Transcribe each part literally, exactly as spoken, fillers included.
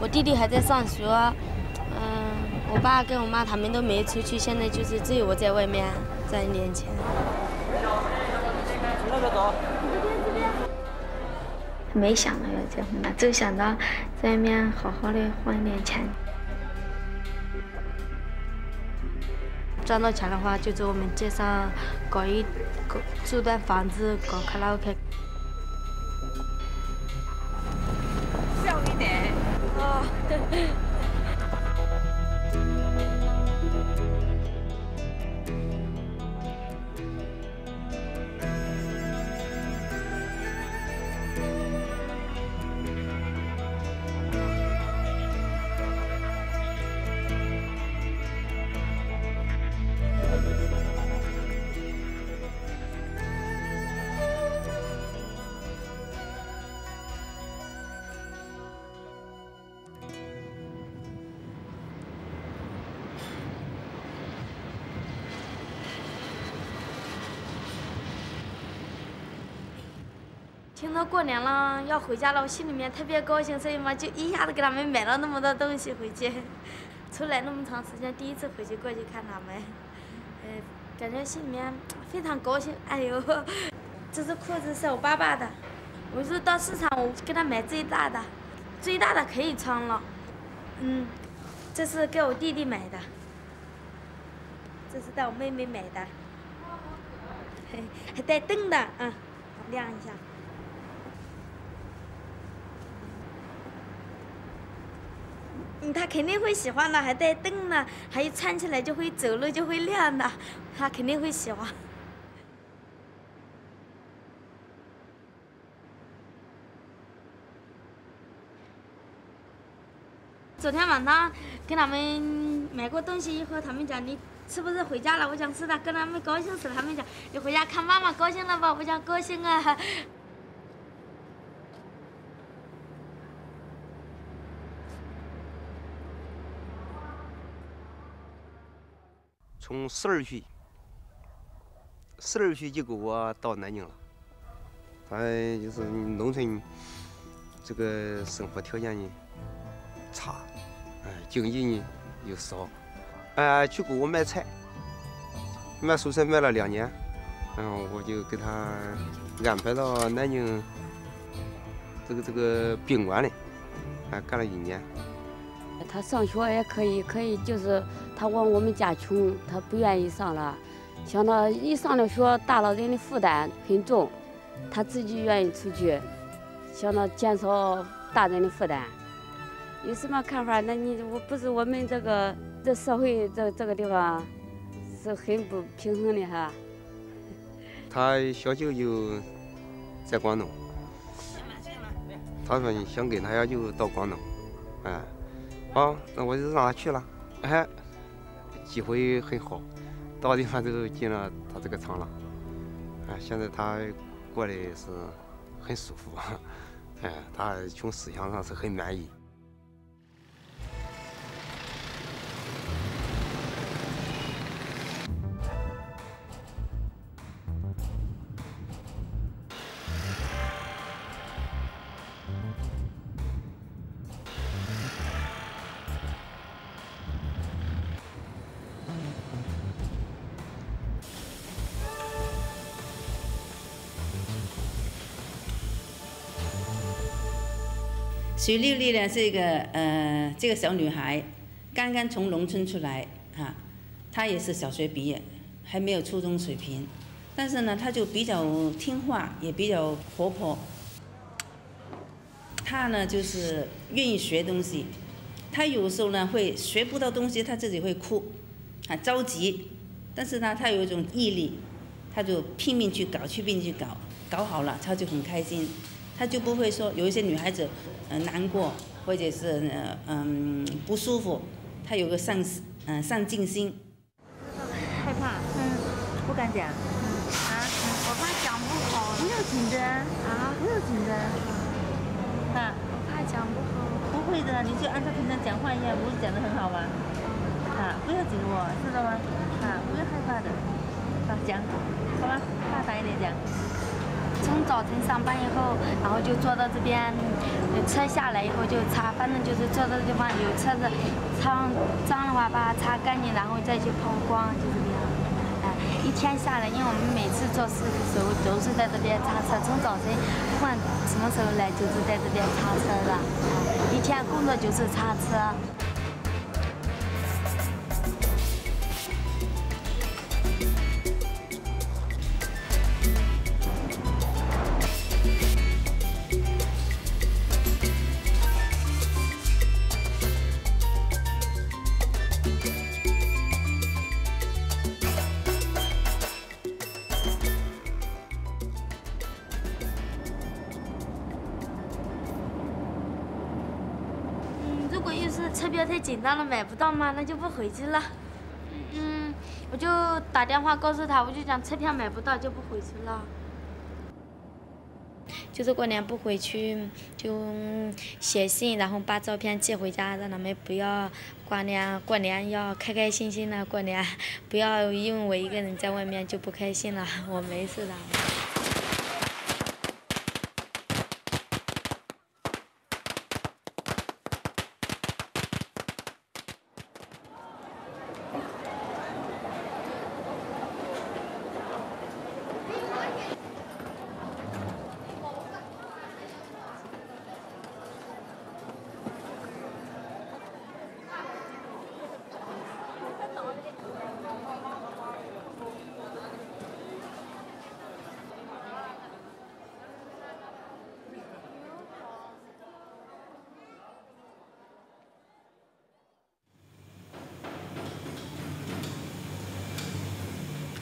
我弟弟还在上学，嗯，我爸跟我妈他们都没出去，现在就是只有我在外面赚一点钱。那边走。没想到要结婚的，就想到在外面好好的换一点钱。 赚到钱的话，就在我们街上搞一搞租段房子，搞卡拉 OK。笑一点啊！听到过年了，要回家了，我心里面特别高兴，所以嘛，就一下子给他们买了那么多东西回去。出来那么长时间，第一次回去过去看他们，呃，感觉心里面非常高兴。哎呦，这只裤子是我爸爸的，我是到市场我给他买最大的，最大的可以穿了。嗯，这是给我弟弟买的，这是带我妹妹买的，还还带灯的啊、嗯，亮一下。 嗯，他肯定会喜欢的，还带灯呢，还有穿起来就会走路就会亮的，他肯定会喜欢。昨天晚上给他们买过东西以后，他们讲你是不是回家了？我讲是的，跟他们高兴死了。他们讲你回家看妈妈高兴了吧？我讲高兴啊。 从十二岁，十二岁就给我到南京了。反正就是农村这个生活条件呢差，哎，经济呢又少，哎，去给我卖菜，卖蔬菜卖了两年，然后我就给他安排到南京这个这个宾馆里，哎，干了一年。 他上学也可以，可以就是他问我们家穷，他不愿意上了，想到一上了学，大老人的负担很重，他自己愿意出去，想到减少大人的负担。有什么看法？那你我不是我们这个这社会这这个地方是很不平衡的哈。他小舅舅在广东，他说你想跟他家就到广东，哎。 啊，那我就让他去了，哎，机会很好，到地方都进了他这个厂了，哎，现在他过得是很舒服，哎，他从思想上是很满意。徐丽丽呢是一个呃，这个小女孩，刚刚从农村出来啊，她也是小学毕业，还没有初中水平，但是呢，她就比较听话，也比较活泼。她呢就是愿意学东西，她有时候呢会学不到东西，她自己会哭，啊着急，但是呢，她有一种毅力，她就拼命去搞，去拼命去搞，搞好了她就很开心。 她就不会说有一些女孩子，嗯、呃，难过或者是呃嗯不舒服，她有个上嗯、呃、上进心。害怕？嗯，不敢讲。嗯啊，我怕讲不好。不要紧张啊，不要紧张。啊，我怕讲不好。不会的，你就按照平常讲话一样，不是讲得很好吗？啊，不要紧张，知道吗？啊，不要害怕的。啊，讲，好吧，大胆一点讲。从早晨上班以后，然后就坐到这边，车下来以后就擦，反正就是坐到的地方有车子脏脏的话，把它擦干净，然后再去抛光，就这样。哎、嗯，一天下来，因为我们每次做事的时候都是在这边擦车，从早晨不管什么时候来就是在这边擦车了。嗯、一天工作就是擦车。 车票太紧张了，买不到嘛，那就不回去了。嗯，我就打电话告诉他，我就讲车票买不到就不回去了。就是过年不回去，就写信，然后把照片寄回家，让他们不要挂念。过年要开开心心的过年，不要因为我一个人在外面就不开心了。我没事的。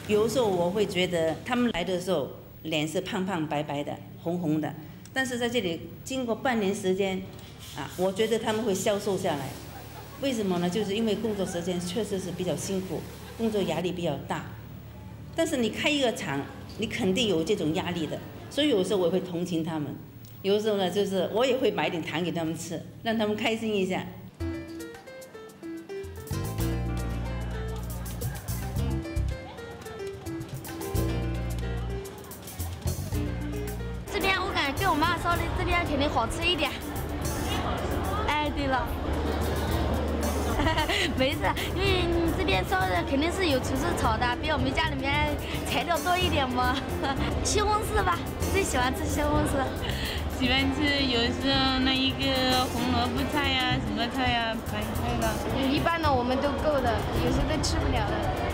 有时候我会觉得他们来的时候脸是胖胖白白的、红红的，但是在这里经过半年时间，啊，我觉得他们会消瘦下来。为什么呢？就是因为工作时间确实是比较辛苦，工作压力比较大。但是你开一个厂，你肯定有这种压力的，所以有时候我会同情他们。有时候呢，就是我也会买点糖给他们吃，让他们开心一下。 我妈烧的这边肯定好吃一点。哎，对了，没事，因为这边烧的肯定是有厨师炒的，比我们家里面材料多一点嘛。西红柿吧，最喜欢吃西红柿。喜欢吃，有时候那一个红萝卜菜呀、啊，什么菜呀、啊，白菜了。一般的我们都够的，有时候都吃不了的。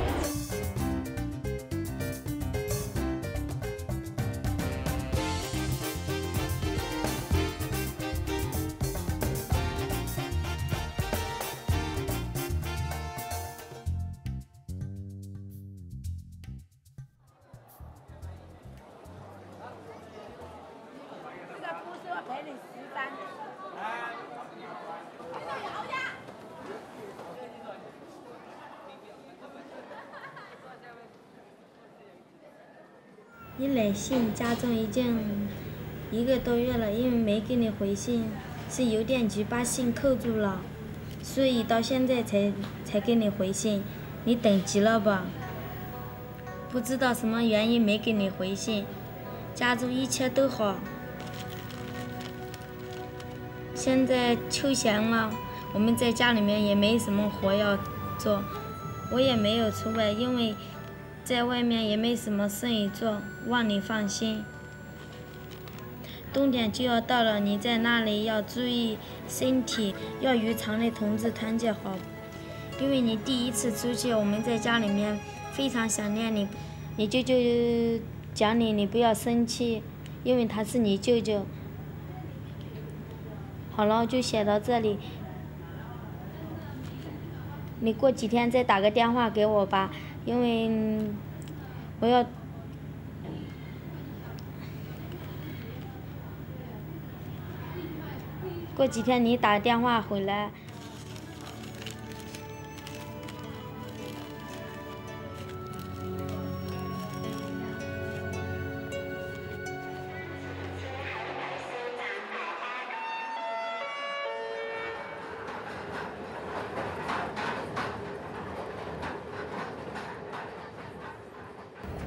你来信家中已经一个多月了，因为没给你回信，是邮电局把信扣住了，所以到现在才才给你回信。你等急了吧？不知道什么原因没给你回信。家中一切都好。 现在秋闲了，我们在家里面也没什么活要做，我也没有出外，因为在外面也没什么生意做，望你放心。冬天就要到了，你在那里要注意身体，要与厂内同志团结好，因为你第一次出去，我们在家里面非常想念你。你舅舅讲你，你不要生气，因为他是你舅舅。 好了，就写到这里。你过几天再打个电话给我吧，因为我要过几天你打电话回来。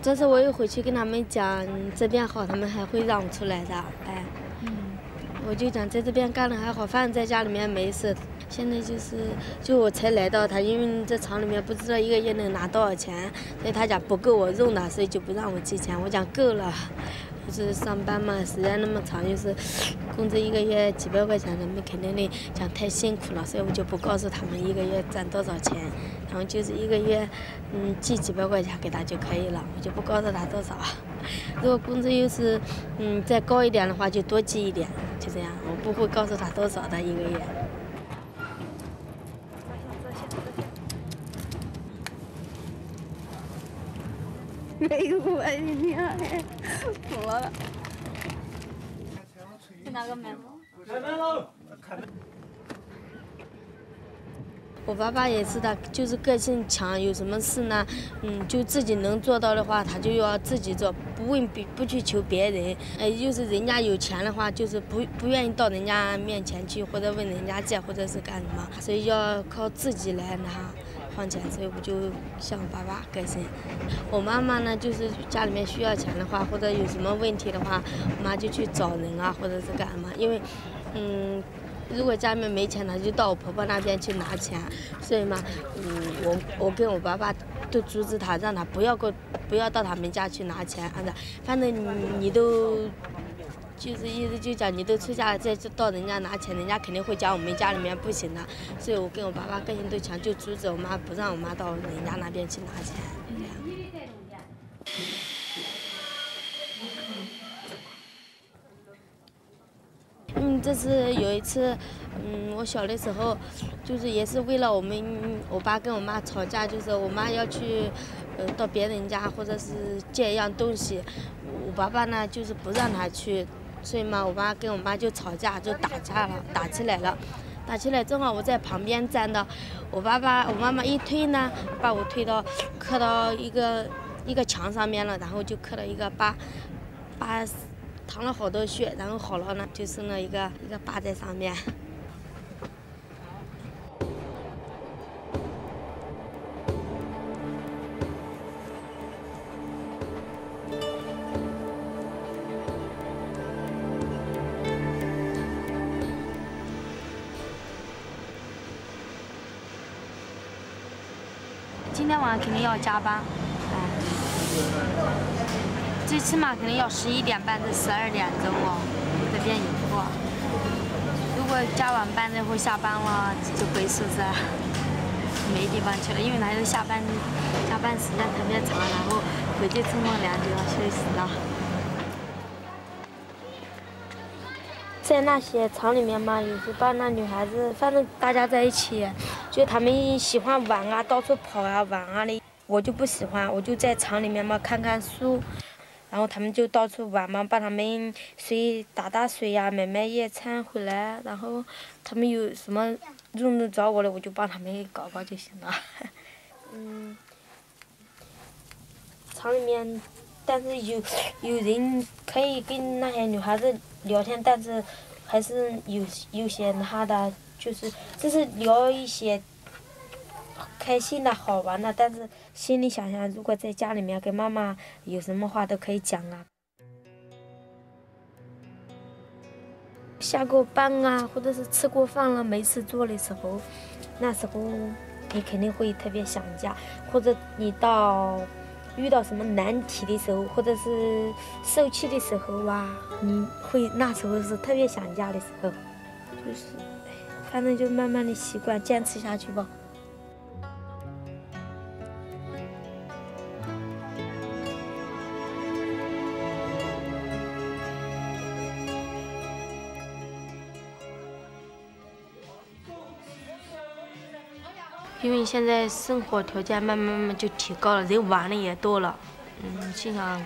这次我又回去跟他们讲这边好，他们还会让出来的。哎，嗯，我就讲在这边干的还好，反正在家里面没事。现在就是就我才来到他，因为这厂里面不知道一个月能拿多少钱，所以他讲不够我用的，所以就不让我寄钱。我讲够了，就是上班嘛，时间那么长，就是工资一个月几百块钱，他们肯定的讲太辛苦了，所以我就不告诉他们一个月赚多少钱。 然后就是一个月，嗯，寄几百块钱给他就可以了，我就不告诉他多少。如果工资又是，嗯，再高一点的话，就多寄一点，就这样。我不会告诉他多少的一个月。没有关系，你看，怎么了？去拿个门包。开门喽！开门。 我爸爸也是的，就是个性强，有什么事呢，嗯，就自己能做到的话，他就要自己做，不问别，不去求别人。哎，就是人家有钱的话，就是不不愿意到人家面前去，或者问人家借，或者是干什么，所以要靠自己来拿放钱。所以我就像爸爸个性。我妈妈呢，就是家里面需要钱的话，或者有什么问题的话，我妈就去找人啊，或者是干什么，因为，嗯。 如果家里面没钱呢，就到我婆婆那边去拿钱，所以嘛，嗯，我我跟我爸爸都阻止他，让他不要过，不要到他们家去拿钱，反正反正你你都，就是意思就讲你都出嫁了，再到人家拿钱，人家肯定会讲我们家里面不行的，所以我跟我爸爸个性都强，就阻止我妈，不让我妈到人家那边去拿钱，这样。嗯，这次有一次，嗯，我小的时候，就是也是为了我们我爸跟我妈吵架，就是我妈要去，呃，到别人家或者是借一样东西，我爸爸呢就是不让她去，所以嘛，我爸跟我妈就吵架，就打架了，打起来了，打起来正好我在旁边站的，我爸爸我妈妈一推呢，把我推到磕到一个一个墙上面了，然后就磕了一个疤，疤。 淌了好多血，然后好了呢，就剩了一个一个疤在上面。今天晚上肯定要加班，哎。 最起码肯定要十一点半至十二点钟哦，这边有过。如果加晚班之后下班了，就回宿舍，没地方去了，因为还是下班，下班时间特别长，然后回去冲凉就要休息了。在那些厂里面嘛，有时帮那女孩子，反正大家在一起，就她们喜欢玩啊，到处跑啊，玩啊的，我就不喜欢，我就在厂里面嘛，看看书。 然后他们就到处玩嘛，帮他们水打打水呀、啊，买买夜餐回来。然后他们有什么用得着我了，我就帮他们搞搞就行了。嗯，厂里面，但是有有人可以跟那些女孩子聊天，但是还是有有些她的就是就是聊一些。 开心的好玩的，但是心里想想，如果在家里面跟妈妈有什么话都可以讲啊。下过班啊，或者是吃过饭了没事做的时候，那时候你肯定会特别想家，或者你到遇到什么难题的时候，或者是受气的时候啊，你会那时候是特别想家的时候，就是反正就慢慢的习惯，坚持下去吧。 因为现在生活条件慢慢慢慢就提高了，人玩的也多了，嗯，心想，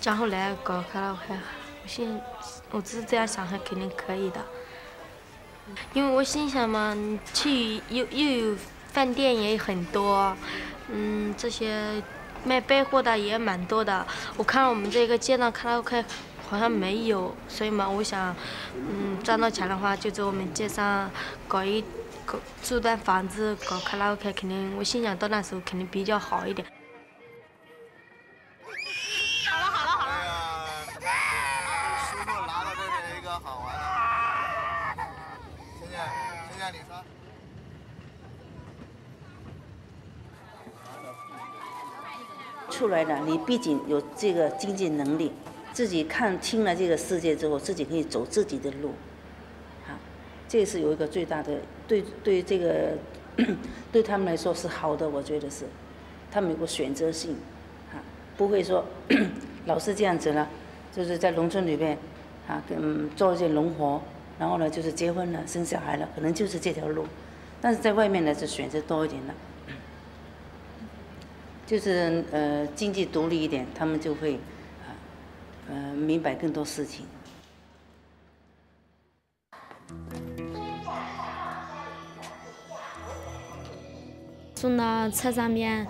将后来搞开了还，我心，我只是这样想，还肯定可以的。因为我心想嘛，去又又有饭店也很多，嗯，这些卖百货的也蛮多的。我看了我们这个街上卡拉 OK 好像没有，所以嘛，我想，嗯，赚到钱的话，就在我们街上搞一。 搞租段房子搞卡拉 OK， 肯定我心想到那时候肯定比较好一点。下脸刷。出来了，你毕竟有这个经济能力，自己看清了这个世界之后，自己可以走自己的路，啊，这是有一个最大的对对这个对他们来说是好的，我觉得是，他们有个选择性，啊，不会说老是这样子了，就是在农村里面，啊，嗯，做一些农活，然后呢就是结婚了，生小孩了，可能就是这条路，但是在外面呢就选择多一点了。 就是呃，经济独立一点，他们就会，呃，明白更多事情。坐到车上面，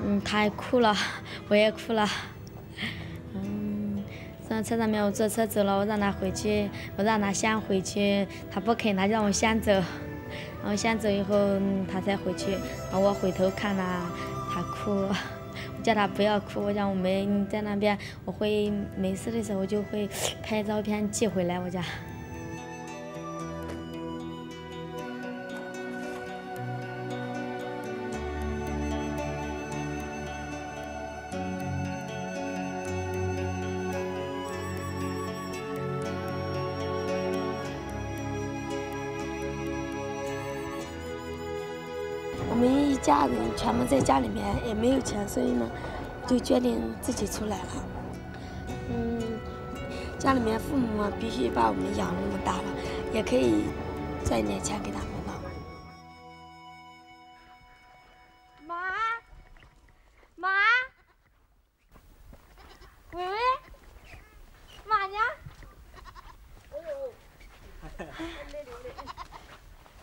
嗯，他也哭了，我也哭了。嗯，坐到车上面，我坐车走了，我让他回去，我让他先回去，他不肯，他让我先走。然后先走以后，嗯、他才回去。然后我回头看他。 他哭，我叫他不要哭，我讲我们在那边，我会没事的时候就会拍照片寄回来我家。我们一家人全部在家里面也没有钱，所以呢，就决定自己出来了。嗯，家里面父母必须把我们养那么大了，也可以赚点钱给他们了。妈，妈，伟伟，妈呢？哎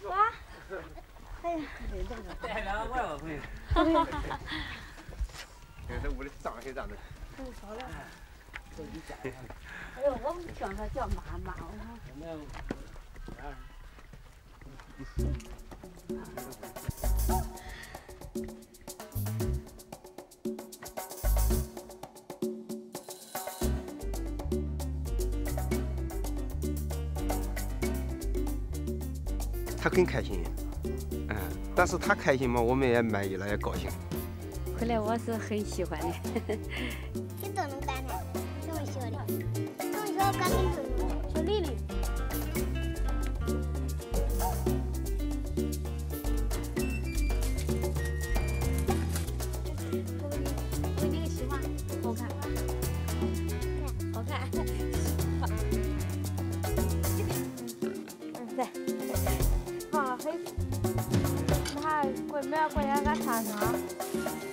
呦，妈。 哎呀！带两万我会。哈哈哈哈哈！这屋里脏黑脏的。不少了，都一家人。哎呦，我们听他叫妈妈，我说。那啊。他更开心。 但是他开心嘛，我们也满意了，也高兴。回来我是很喜欢的，这都能干的，这么小的，这么小干净的，小丽丽。我那个西瓜好看吧？好看，好看。嗯，对，好黑。 过年过年俺尝尝。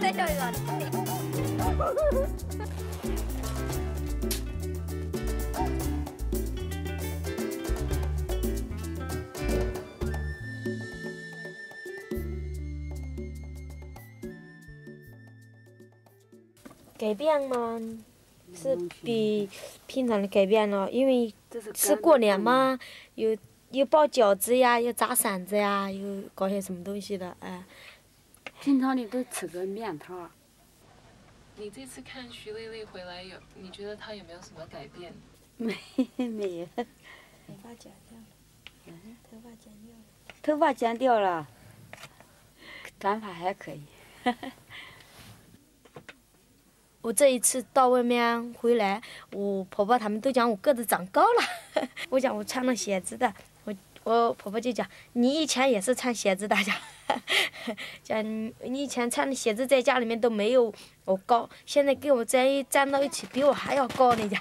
再笑一个。改变嘛，是比平常的改变了，因为是过年嘛，有有包饺子呀，有炸馓子呀，有搞些什么东西的，哎。平常你都吃个面条。你这次看徐丽丽回来有，你觉得她有没有什么改变？没没有。头发剪掉了。嗯，头发剪掉了。头发剪掉了，短发还可以。我这一次到外面回来，我婆婆他们都讲我个子长高了。我讲我穿了鞋子的，我我婆婆就讲你以前也是穿鞋子的，讲你以前穿的鞋子在家里面都没有我高，现在跟我粘粘到一起，比我还要高呢，讲。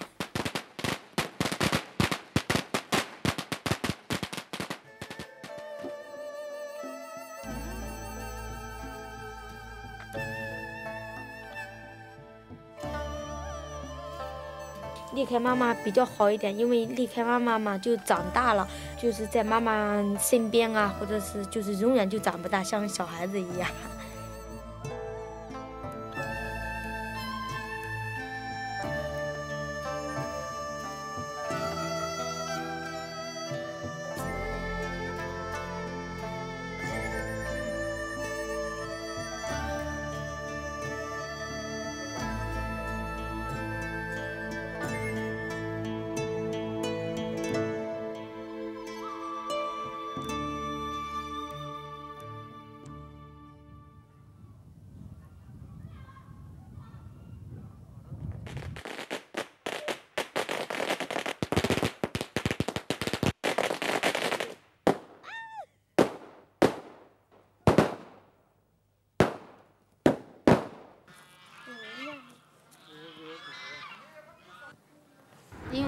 离开妈妈比较好一点，因为离开妈妈嘛就长大了，就是在妈妈身边啊，或者是就是永远就长不大，像小孩子一样。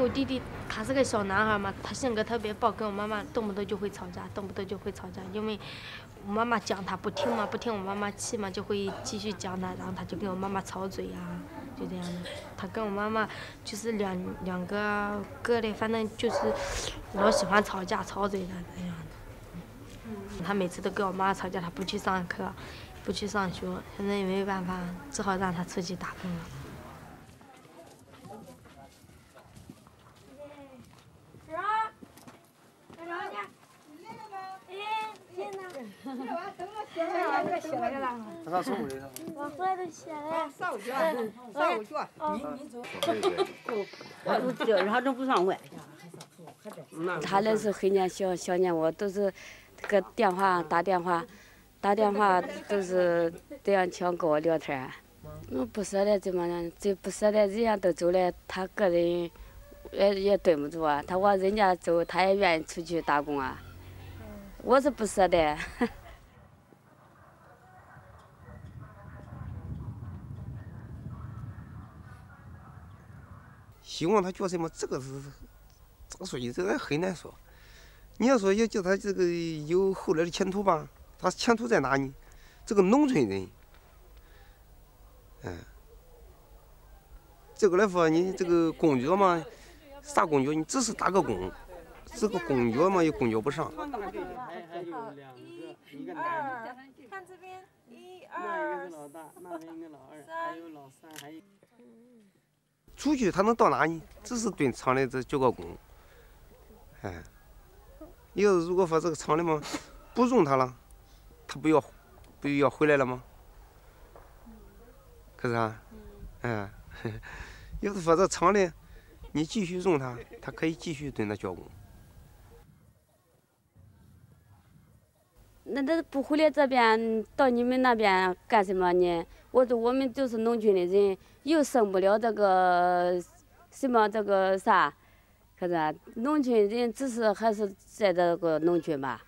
我弟弟他是个小男孩嘛，他性格特别暴，跟我妈妈动不动就会吵架，动不动就会吵架，因为我妈妈讲他不听嘛，不听我妈妈气嘛，就会继续讲他，然后他就跟我妈妈吵嘴呀、啊，就这样的。他跟我妈妈就是两两个个类，反正就是老喜欢吵架、吵嘴的那样的。嗯、他每次都跟我妈吵架，他不去上课，不去上学，现在也没办法，只好让他出去打工了。 他上十五岁了。我回来都写了。上午去了，上午去了。你你走。我都叫，然后都不上外。他那时候很年小，小年我都是搁电话打电话，打电话都是这样想跟我聊天。我不舍得怎么呢？这不舍得人家都走了，他个人也也蹲不住啊。他往人家走，他也愿意出去打工啊。我是不舍得。 希望他做什么，这个是，这个属于这个很难说。你要说要叫他这个有后来的前途吧，他前途在哪里？这个农村人，嗯，这个来说你这个公交嘛，啥公交？你只是打个工，这个公交嘛也公交不上。一二，看这边，一二，三。 出去他能到哪里？只是蹲厂里这做个工，哎，要是如果说这个厂里嘛不用他了，他不要不要回来了吗？可是啊，哎，要是说这厂里你继续用他，他可以继续蹲那做工。那他不回来这边，到你们那边干什么呢？ 我说我们就是农村的人，又生不了这个什么这个啥，可是、啊、农村人只是还是在这个农村吧。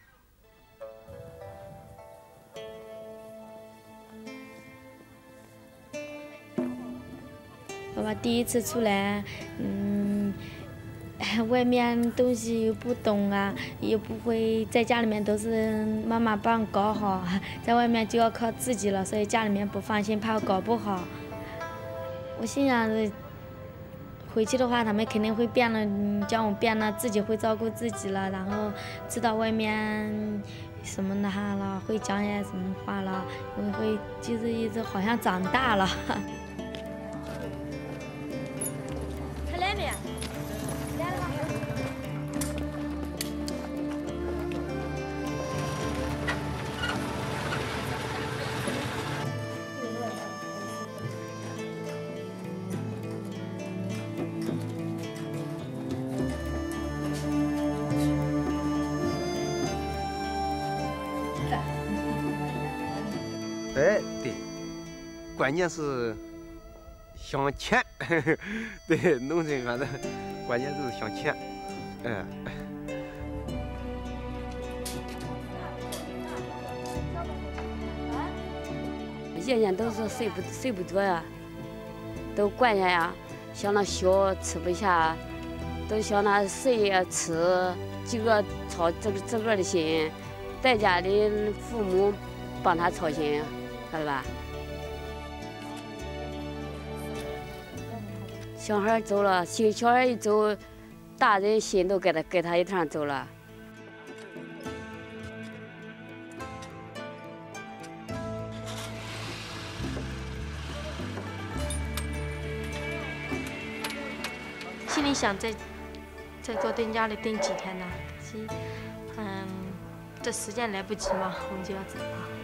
爸爸第一次出来，嗯，外面东西又不懂啊，也不会，在家里面都是妈妈帮搞好，在外面就要靠自己了，所以家里面不放心，怕我搞不好。我心想，回去的话，他们肯定会变了，将我变了，自己会照顾自己了，然后知道外面什么那哈了，会讲些什么话了，我会就是一直好像长大了。 哎，对，关键是想钱，呵呵对，农村反正关键就是想钱，嗯。夜间都是睡不睡不着呀，都惯下呀，想那小吃不下，都想那睡呀吃，这个操这个这个的心，在家里父母帮他操心。 看吧，小孩走了，心小孩一走，大人心都跟他跟他一趟走了。心里想再再多蹲家里蹲几天呢？嗯，这时间来不及嘛，我们就要走了。